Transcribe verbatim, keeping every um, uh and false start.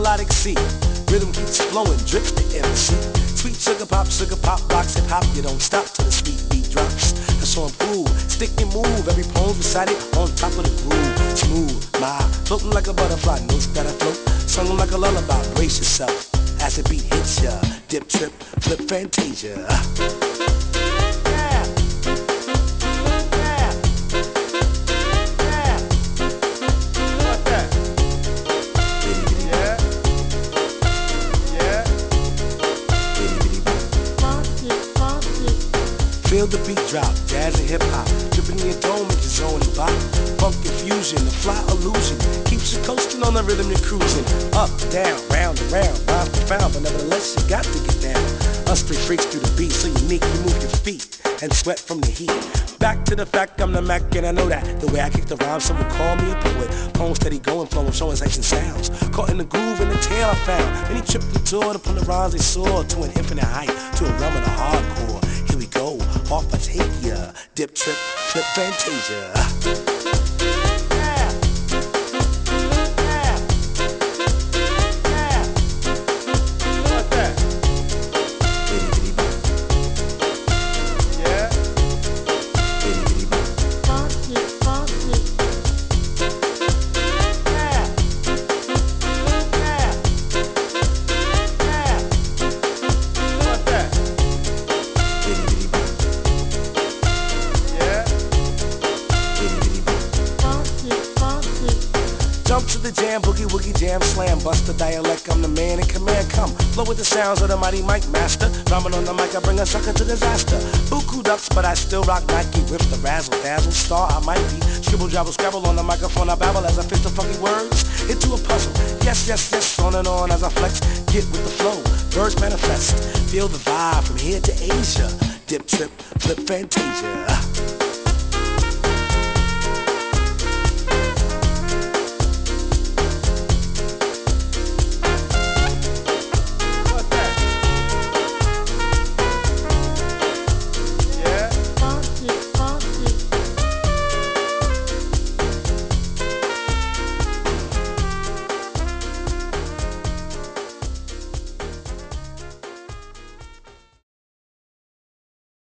melodic sea. Rhythm keeps flowing, drip the M C. Sweet sugar pop, sugar pop, rocks hip hop. You don't stop till the sweet beat drops. That's so improve, stick and move. Every poem's recited on top of the groove. Smooth, my, floating like a butterfly. Notes that I float, sung like a lullaby. Brace yourself as the beat hits ya. Dip, trip, flip, fantasia. Feel the beat drop, jazz and hip hop, dripping in your dome in your zone and bop. Funk infusion, a fly illusion, keeps you coasting on the rhythm you're cruising. Up, down, round and round, rhymes profound, but nevertheless you got to get down. Us three freaks through the beat, so unique, you move your feet and sweat from the heat. Back to the fact, I'm the Mac and I know that. The way I kick the rhyme, some would call me a poet. Poems steady going, flowing, showing sights and sounds. Caught in the groove and the tail I found. Many tripped the door to pull the rhymes they saw, to an infinite height, to a realm of the hardcore. Here we go. Off I take ya, dip, trip, flip, fantasia. What that? Yeah. Funky, funky. What that? Jump to the jam, boogie woogie jam, slam, bust the dialect, I'm the man in command, come, flow with the sounds of the mighty mic master, rhyming on the mic, I bring a sucker to disaster, buku ducks, but I still rock Nike, with the razzle dazzle, star I might be, scribble jabble scrabble on the microphone, I babble as I fit the funky words into a puzzle, yes, yes, yes, on and on as I flex, get with the flow, birds manifest, feel the vibe from here to Asia, dip, trip, flip, fantasia.